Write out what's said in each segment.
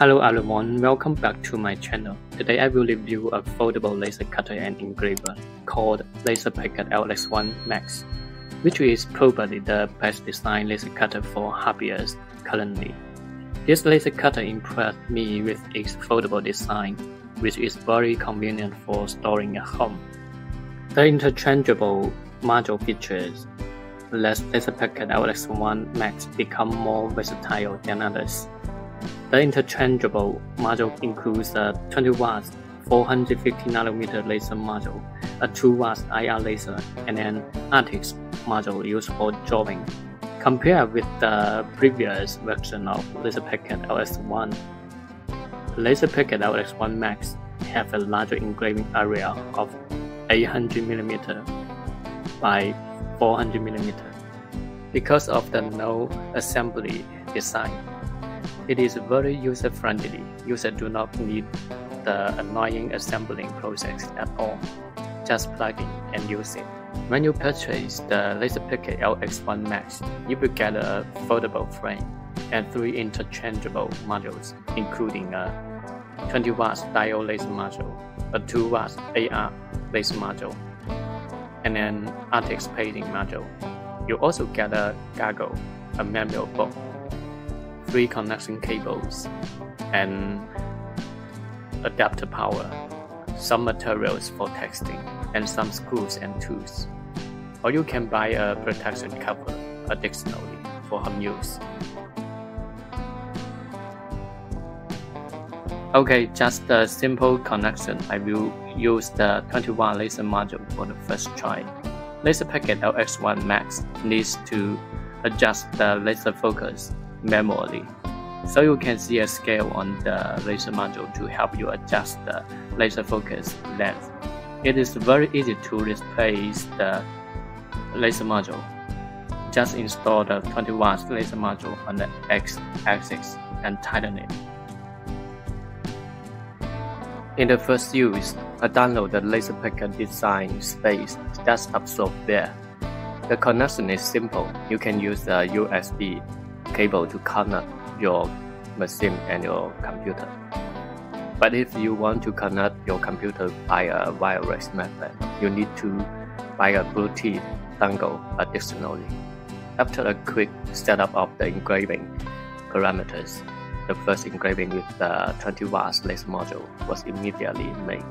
Hello everyone, welcome back to my channel. Today I will review a foldable laser cutter and engraver called LaserPecker LX1 Max, which is probably the best design laser cutter for hobbyists currently. This laser cutter impressed me with its foldable design, which is very convenient for storing at home. The interchangeable module features let LaserPecker LX1 Max become more versatile than others. The interchangeable module includes a 20W 450nm laser module, a 2W IR laser, and an ARTIX module used for drawing. Compared with the previous version of LaserPecker LS1, LaserPecker LX1 Max has a larger engraving area of 800mm by 400mm because of the no assembly design. It is very user-friendly. Users do not need the annoying assembling process at all. Just plug in and use it. When you purchase the LaserPecker LX1 Max, you will get a foldable frame and 3 interchangeable modules, including a 20W diode laser module, a 2W AR laser module, and an ARTIX painting module. You also get a goggle, a manual book, 3 connection cables, and adapter power, some materials for texting, and some screws and tools. Or you can buy a protection cover additionally for home use. Okay, just a simple connection. I will use the 20W laser module for the first try. LaserPecker LX1 Max needs to adjust the laser focus manually, so you can see a scale on the laser module to help you adjust the laser focus length. It is very easy to replace the laser module. Just install the 20W laser module on the X-axis and tighten it. In the first use, I download the LaserPecker Design Space desktop software. The connection is simple. You can use the USB cable to connect your machine and your computer. But if you want to connect your computer by a wireless method, you need to buy a Bluetooth dongle additionally. After a quick setup of the engraving parameters, the first engraving with the 20W laser module was immediately made.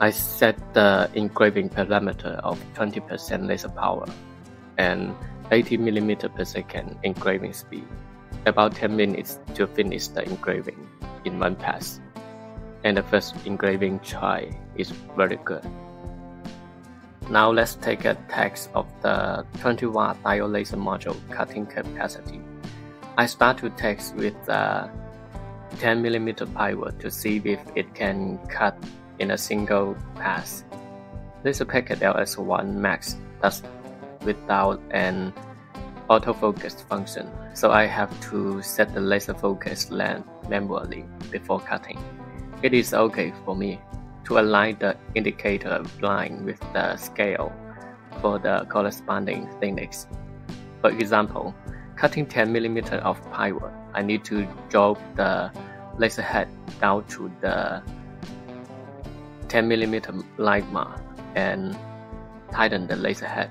I set the engraving parameter of 20% laser power and 80mm per second engraving speed, about 10 minutes to finish the engraving in one pass, and the first engraving try is very good. Now let's take a test of the 20W diode laser module cutting capacity. I start to test with the 10mm pivot to see if it can cut in a single pass. LaserPecker LX1 Max does without an autofocus function, so I have to set the laser focus length manually before cutting. It is okay for me to align the indicator line with the scale for the corresponding thickness. For example, cutting 10mm of pivot, I need to drop the laser head down to the 10mm line mark and tighten the laser head.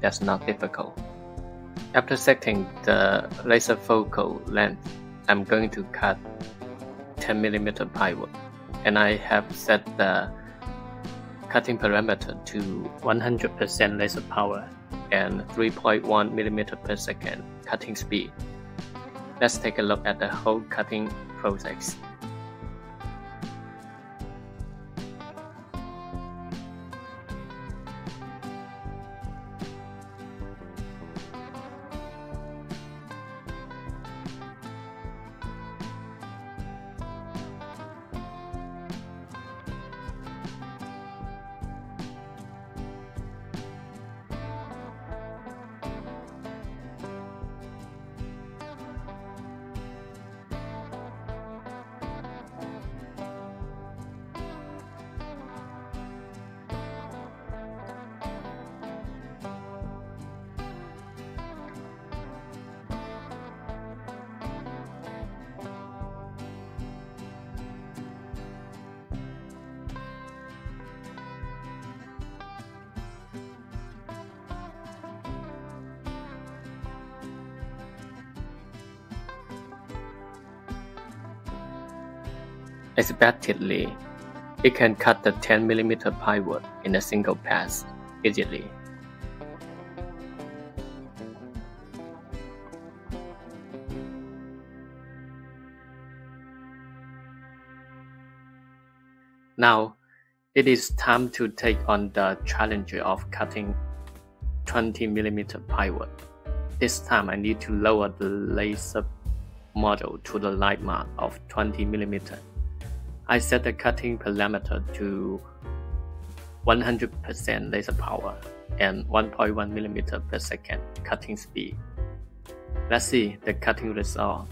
That's not difficult. After setting the laser focal length, I'm going to cut 10mm pivot, and I have set the cutting parameter to 100% laser power and 3.1mm per second cutting speed. Let's take a look at the whole cutting process. Expectedly, it can cut the 10mm plywood in a single pass easily. Now, it is time to take on the challenge of cutting 20mm plywood. This time I need to lower the laser model to the line mark of 20mm. I set the cutting parameter to 100% laser power and 1.1mm per second cutting speed. Let's see the cutting result.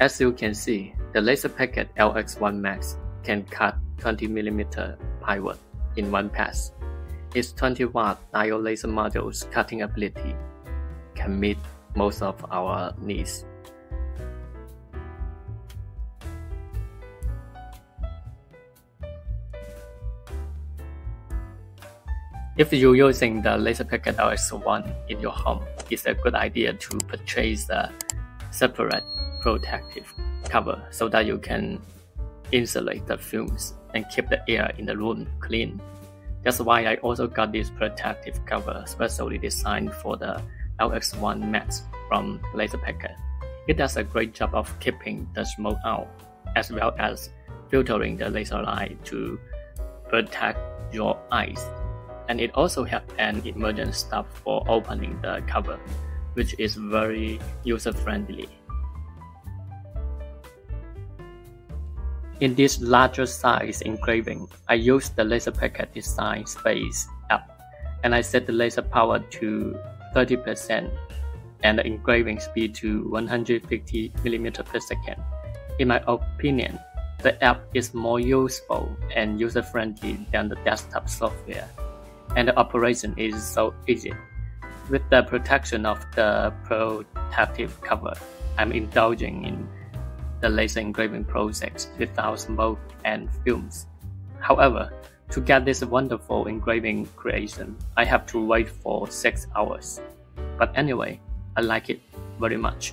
As you can see, the LaserPecker LX1 Max can cut 20mm plywood in one pass. Its 20W diode laser model's cutting ability can meet most of our needs. If you're using the LaserPecker LX1 in your home, it's a good idea to purchase a separate protective cover so that you can insulate the films and keep the air in the room clean. That's why I also got this protective cover specially designed for the LX1 Max from LaserPecker. It does a great job of keeping the smoke out as well as filtering the laser light to protect your eyes. And it also has an emergency stop for opening the cover, which is very user-friendly. In this larger size engraving, I used the LaserPecker Design Space app, and I set the laser power to 30% and the engraving speed to 150mm per second. In my opinion, the app is more useful and user-friendly than the desktop software, and the operation is so easy. With the protection of the protective cover, I'm indulging in the laser engraving process without smoke and films. However, to get this wonderful engraving creation, I have to wait for 6 hours. But anyway, I like it very much.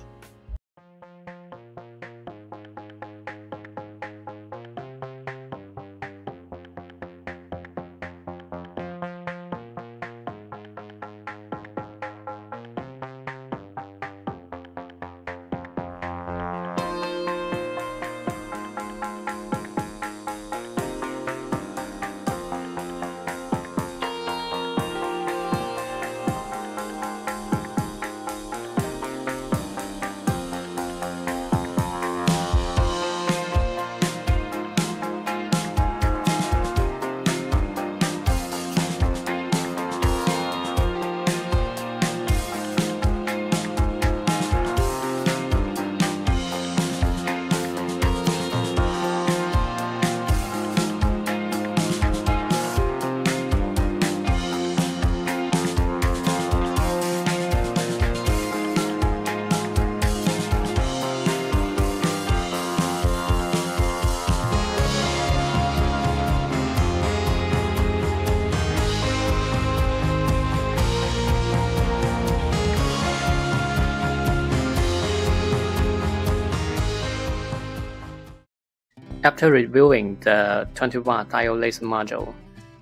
After reviewing the 20W diode laser module,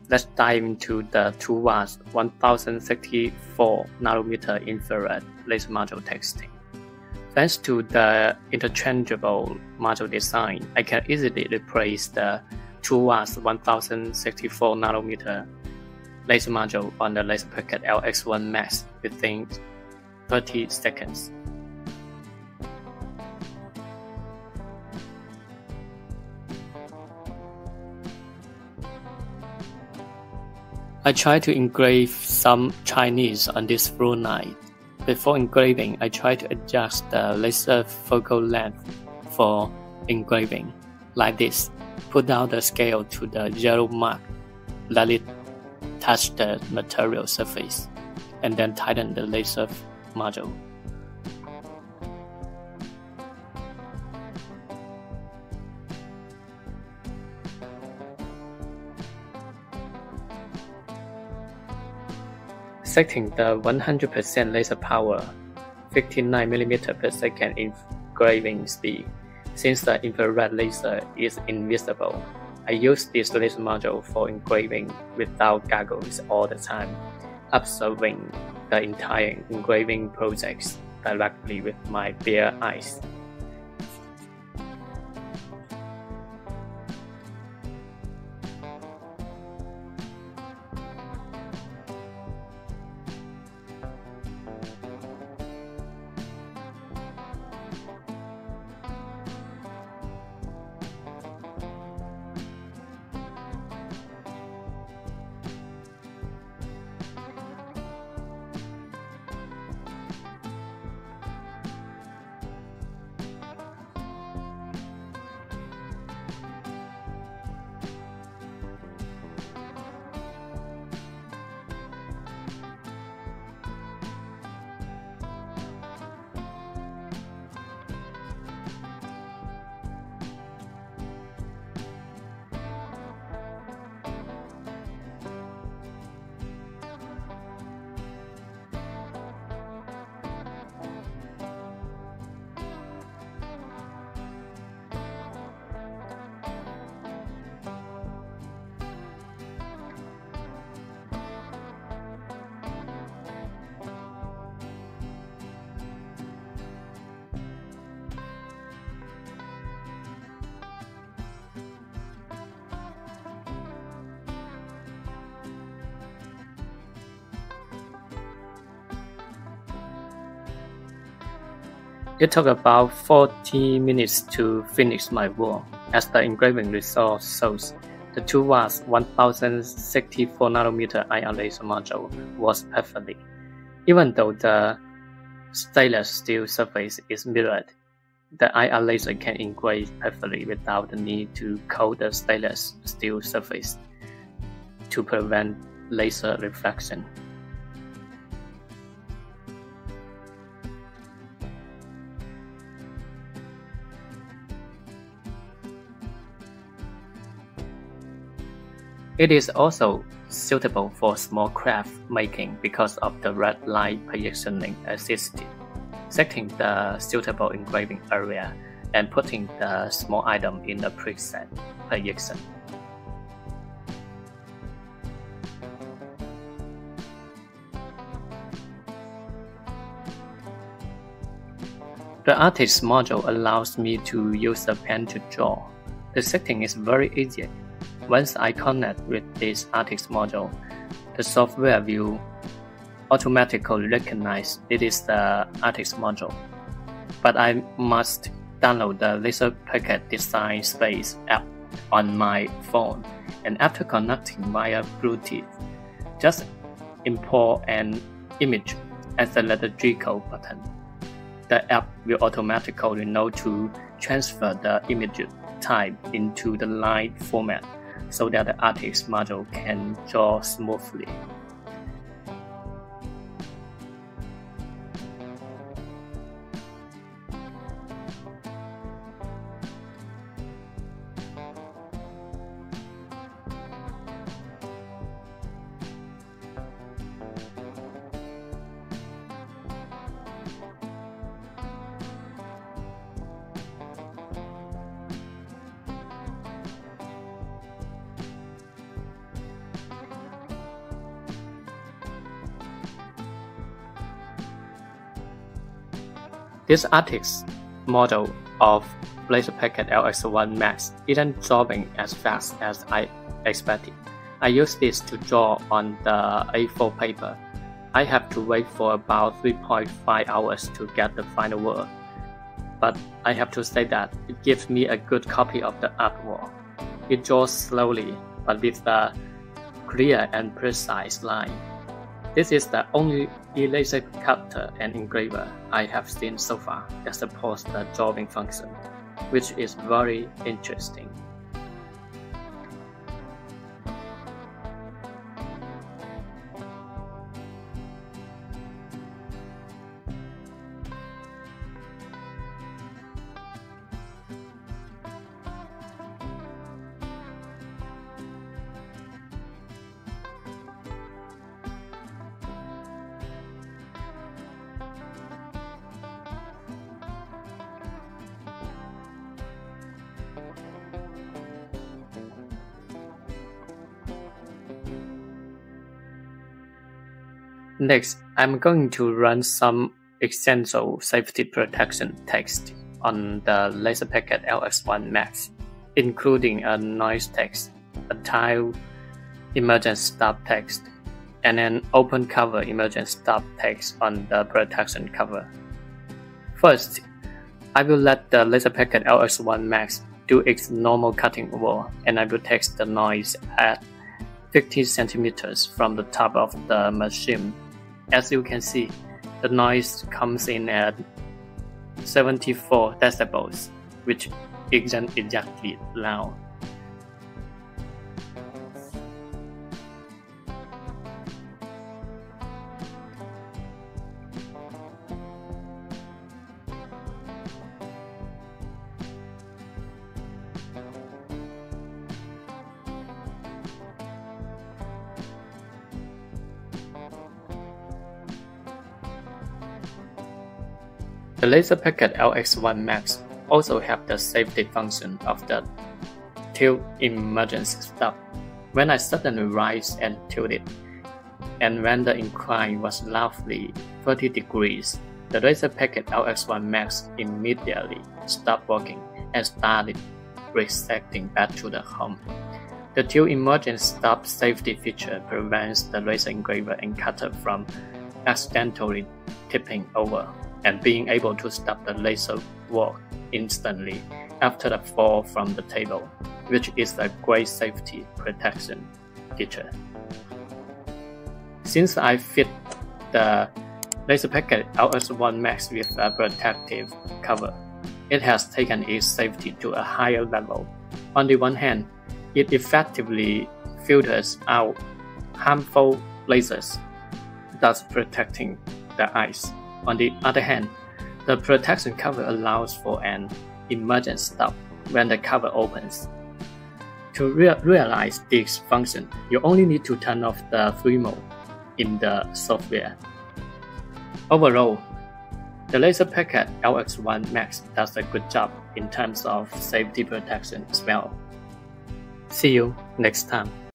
let's dive into the 2W 1064nm infrared laser module testing. Thanks to the interchangeable module design, I can easily replace the 2W 1064nm laser module on the LaserPecker LX1 Max within 30 seconds. I tried to engrave some Chinese on this through line. Before engraving, I tried to adjust the laser focal length for engraving, like this. Put down the scale to the yellow mark, let it touch the material surface, and then tighten the laser module. Setting the 100% laser power, 59mm per second engraving speed. Since the infrared laser is invisible, I use this laser module for engraving without goggles all the time, observing the entire engraving process directly with my bare eyes. It took about 40 minutes to finish my work. As the engraving result shows, the 2W 1064nm ion laser module was perfect, even though the stainless steel surface is mirrored. The ion laser can engrave perfectly without the need to coat the stainless steel surface to prevent laser reflection. It is also suitable for small craft making because of the red light positioning assisted. Setting the suitable engraving area and putting the small item in the preset position. The artist module allows me to use a pen to draw. The setting is very easy. Once I connect with this artist module, the software will automatically recognize it is the artist module. But I must download the LaserPecker Design Space app on my phone, and after connecting via Bluetooth, just import an image and select the Draw button. The app will automatically know to transfer the image type into the line format, so that the artist module can draw smoothly. This artist's model of LaserPecker LX1 Max isn't drawing as fast as I expected. I use this to draw on the A4 paper. I have to wait for about 3.5 hours to get the final word. But I have to say that it gives me a good copy of the artwork. It draws slowly, but with a clear and precise line. This is the only eraser cutter and engraver I have seen so far that supports the drawing function, which is very interesting. Next, I'm going to run some essential safety protection text on the LaserPecker LX1 Max, including a noise text, a tile emergency stop text, and an open cover emergency stop text on the protection cover. First, I will let the LaserPecker LX1 Max do its normal cutting wall, and I will text the noise at 50 centimeters from the top of the machine. As you can see, the noise comes in at 74 decibels, which isn't exactly loud. The LaserPecker LX1 Max also have the safety function of the tilt emergency stop. When I suddenly rise and tilt it, and when the incline was roughly 30 degrees, the LaserPecker LX1 Max immediately stopped working and started resetting back to the home. The tilt emergency stop safety feature prevents the laser engraver and cutter from accidentally tipping over and being able to stop the laser work instantly after the fall from the table, which is a great safety protection feature. Since I fit the LaserPecker LS1 Max with a protective cover, it has taken its safety to a higher level. On the one hand, it effectively filters out harmful lasers, thus protecting the eyes. On the other hand, the protection cover allows for an emergency stop when the cover opens. To realize this function, you only need to turn off the free mode in the software. Overall, the LaserPecker LX1 Max does a good job in terms of safety protection as well. See you next time.